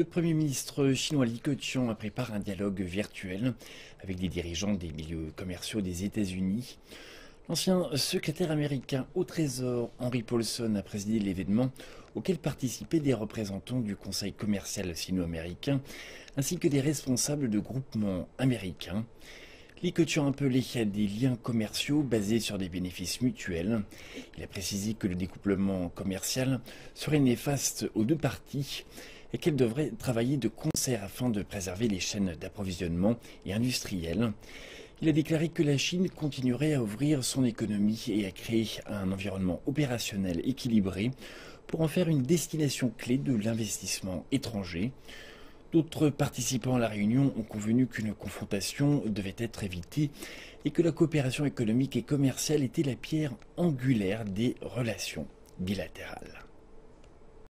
Le Premier ministre chinois Li Keqiang prépare un dialogue virtuel avec des dirigeants des milieux commerciaux des États-Unis. L'ancien secrétaire américain au Trésor, Henry Paulson, a présidé l'événement auquel participaient des représentants du Conseil commercial sino-américain ainsi que des responsables de groupements américains. Li Keqiang appelait à des liens commerciaux basés sur des bénéfices mutuels. Il a précisé que le découplement commercial serait néfaste aux deux parties et qu'elles devraient travailler de concert afin de préserver les chaînes d'approvisionnement et industrielles. Il a déclaré que la Chine continuerait à ouvrir son économie et à créer un environnement opérationnel équilibré pour en faire une destination clé de l'investissement étranger. D'autres participants à la réunion ont convenu qu'une confrontation devait être évitée et que la coopération économique et commerciale était la pierre angulaire des relations bilatérales.